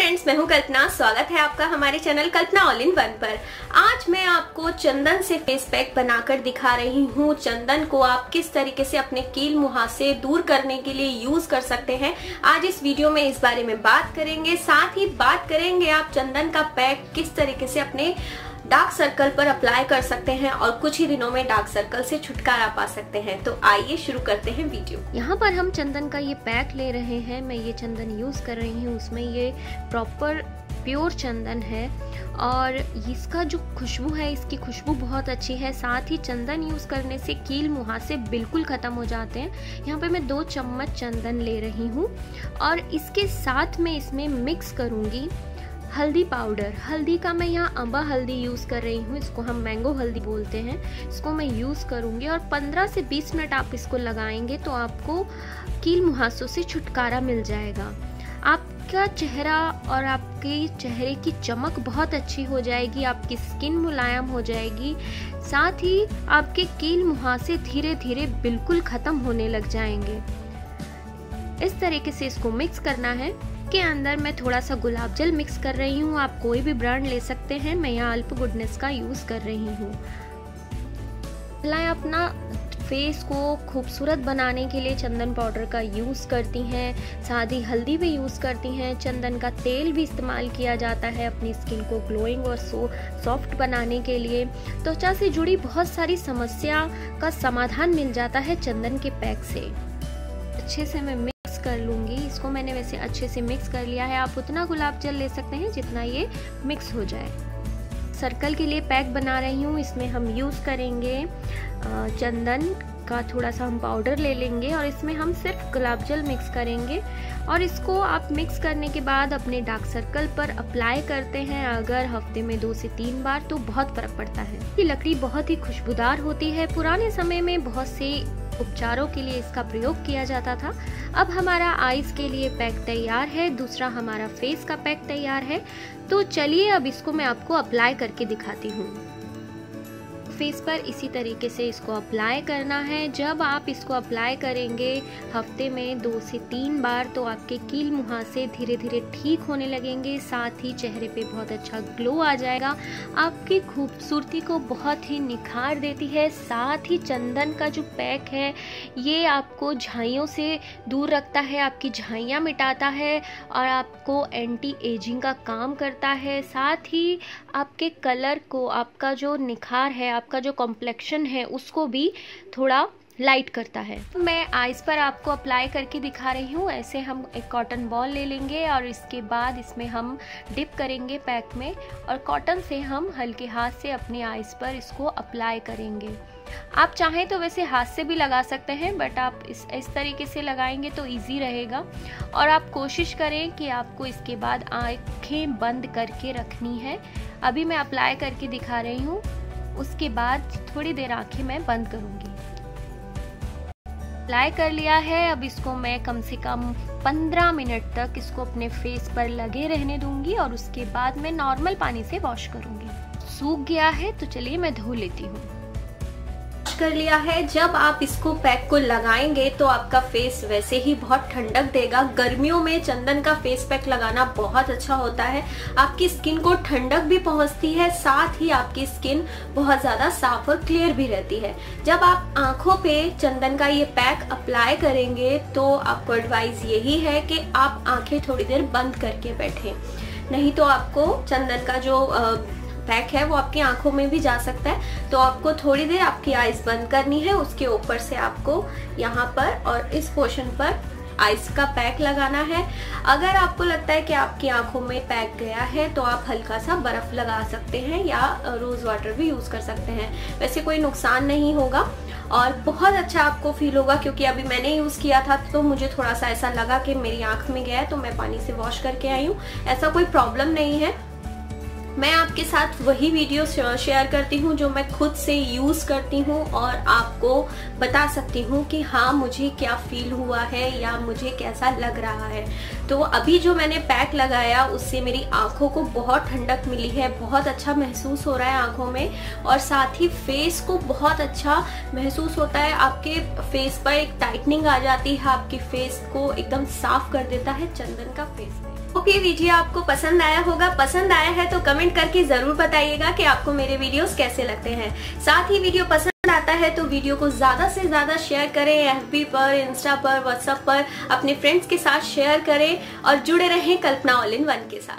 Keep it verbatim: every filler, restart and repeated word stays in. Friends, मैं हूं कल्पना। स्वागत है आपका हमारे channel Kalpana all in one पर। आज मैं आपको चंदन से फेस पैक बनाकर दिखा रही हूं। चंदन को आप किस तरीके से अपने कील मुहासे दूर करने के लिए यूज कर सकते हैं, आज इस वीडियो में इस बारे में बात करेंगे। साथ ही बात करेंगे आप चंदन का पैक किस तरीके से अपने डार्क सर्कल पर अप्लाई कर सकते हैं और कुछ ही दिनों में डार्क सर्कल से छुटकारा पा सकते हैं। तो आइए शुरू करते हैं वीडियो। यहाँ पर हम चंदन का ये पैक ले रहे हैं। मैं ये चंदन यूज़ कर रही हूँ, उसमें ये प्रॉपर प्योर चंदन है और इसका जो खुशबू है, इसकी खुशबू बहुत अच्छी है। साथ ही चंदन यूज़ करने से कील मुहासे बिल्कुल ख़त्म हो जाते हैं। यहाँ पे मैं दो चम्मच चंदन ले रही हूँ और इसके साथ में इसमें मिक्स करूँगी हल्दी पाउडर। हल्दी का मैं यहाँ अंबा हल्दी यूज़ कर रही हूँ, इसको हम मैंगो हल्दी बोलते हैं, इसको मैं यूज़ करूँगी। और पंद्रह से बीस मिनट आप इसको लगाएंगे तो आपको कील मुहासों से छुटकारा मिल जाएगा। आपका चेहरा और आपके चेहरे की चमक बहुत अच्छी हो जाएगी, आपकी स्किन मुलायम हो जाएगी। साथ ही आपके कील मुहासे धीरे धीरे बिल्कुल ख़त्म होने लग जाएंगे। इस तरीके से इसको मिक्स करना है। के अंदर मैं थोड़ा सा गुलाब जल मिक्स कर रही हूँ, आप कोई भी ब्रांड ले सकते हैं। मैं यहाँ अल्प गुडनेस का यूज़ कर रही हूँ। मैं अपना फेस को खूबसूरत बनाने के लिए चंदन पाउडर का यूज़ करती हैं, साथ ही हल्दी भी यूज़ करती हैं। चंदन का तेल भी इस्तेमाल किया जाता है अपनी स्किन को ग्लोइंग और सो सॉफ्ट बनाने के लिए। त्वचा से जुड़ी बहुत सारी समस्या का समाधान मिल जाता है चंदन के पैक से। अच्छे से मैं कर लूँगी इसको। मैंने वैसे अच्छे से मिक्स कर लिया है। आप उतना गुलाब जल ले सकते हैं जितना ये मिक्स हो जाए। सर्कल के लिए पैक बना रही हूँ, इसमें हम यूज़ करेंगे चंदन का थोड़ा सा हम पाउडर ले लेंगे और इसमें हम सिर्फ गुलाब जल मिक्स करेंगे। और इसको आप मिक्स करने के बाद अपने डार्क सर्कल पर अप्लाई करते हैं, अगर हफ्ते में दो से तीन बार, तो बहुत फ़र्क पड़ता है। ये लकड़ी बहुत ही खुशबूदार होती है। पुराने समय में बहुत से उपचारों के लिए इसका प्रयोग किया जाता था। अब हमारा आईज के लिए पैक तैयार है, दूसरा हमारा फेस का पैक तैयार है। तो चलिए अब इसको मैं आपको अप्लाई करके दिखाती हूँ। फेस पर इसी तरीके से इसको अप्लाई करना है। जब आप इसको अप्लाई करेंगे हफ्ते में दो से तीन बार, तो आपके कील मुहासे धीरे धीरे ठीक होने लगेंगे। साथ ही चेहरे पे बहुत अच्छा ग्लो आ जाएगा, आपकी खूबसूरती को बहुत ही निखार देती है। साथ ही चंदन का जो पैक है ये आपको झाइयों से दूर रखता है, आपकी झाइयाँ मिटाता है और आपको एंटी एजिंग का काम करता है। साथ ही आपके कलर को, आपका जो निखार है, आपका जो कॉम्प्लेक्शन है, उसको भी थोड़ा लाइट करता है। मैं आईज पर आपको अप्लाई करके दिखा रही हूँ। ऐसे हम एक कॉटन बॉल ले लेंगे और इसके बाद इसमें हम डिप करेंगे पैक में और कॉटन से हम हल्के हाथ से अपने आईज पर इसको अप्लाई करेंगे। आप चाहें तो वैसे हाथ से भी लगा सकते हैं, बट आप इस इस तरीके से लगाएंगे तो इजी रहेगा। और आप कोशिश करें कि आपको इसके बाद आँखें बंद करके रखनी है। अभी मैं अप्लाई करके दिखा रही हूँ, उसके बाद थोड़ी देर आँखें मैं बंद करूँगी। अप्लाई कर लिया है। अब इसको मैं कम से कम पंद्रह मिनट तक इसको अपने फेस पर लगे रहने दूंगी और उसके बाद मैं नॉर्मल पानी से वॉश करूँगी। सूख गया है तो चलिए मैं धो लेती हूँ। कर लिया है। जब आप इसको पैक को लगाएंगे तो आपका फेस वैसे ही बहुत ठंडक देगा। गर्मियों में चंदन का फेस पैक लगाना बहुत अच्छा होता है, आपकी स्किन को ठंडक भी पहुंचती है, साथ ही आपकी स्किन बहुत ज़्यादा साफ और क्लियर भी रहती है। जब आप आंखों पे चंदन का ये पैक अप्लाई करेंगे तो आपको एडवाइस यही है कि आप आँखें थोड़ी देर बंद करके बैठें, नहीं तो आपको चंदन का जो आ, पैक है वो आपकी आंखों में भी जा सकता है। तो आपको थोड़ी देर आपकी आईज बंद करनी है, उसके ऊपर से आपको यहाँ पर और इस पोर्शन पर आईज का पैक लगाना है। अगर आपको लगता है कि आपकी आंखों में पैक गया है तो आप हल्का सा बर्फ लगा सकते हैं या रोज वाटर भी यूज कर सकते हैं, वैसे कोई नुकसान नहीं होगा और बहुत अच्छा आपको फील होगा। क्योंकि अभी मैंने यूज़ किया था तो मुझे थोड़ा सा ऐसा लगा कि मेरी आँख में गया है, तो मैं पानी से वॉश करके आई हूँ। ऐसा कोई प्रॉब्लम नहीं है। मैं आपके साथ वही वीडियो शेयर करती हूँ जो मैं खुद से यूज़ करती हूँ और आपको बता सकती हूँ कि हाँ मुझे क्या फील हुआ है या मुझे कैसा लग रहा है। तो अभी जो मैंने पैक लगाया उससे मेरी आंखों को बहुत ठंडक मिली है, बहुत अच्छा महसूस हो रहा है आंखों में, और साथ ही फेस को बहुत अच्छा महसूस होता है। आपके फेस पर एक टाइटनिंग आ जाती है, आपके फेस को एकदम साफ कर देता है चंदन का face pack. Okay okay, video आपको पसंद आया होगा। पसंद आया है तो कमेंट करके जरूर बताइएगा कि आपको मेरे वीडियोस कैसे लगते हैं। साथ ही वीडियो पसंद आता है तो वीडियो को ज्यादा से ज्यादा शेयर करें, एफबी पर, इंस्टा पर, व्हाट्सएप पर अपने फ्रेंड्स के साथ शेयर करें और जुड़े रहें कल्पना ऑल इन वन के साथ।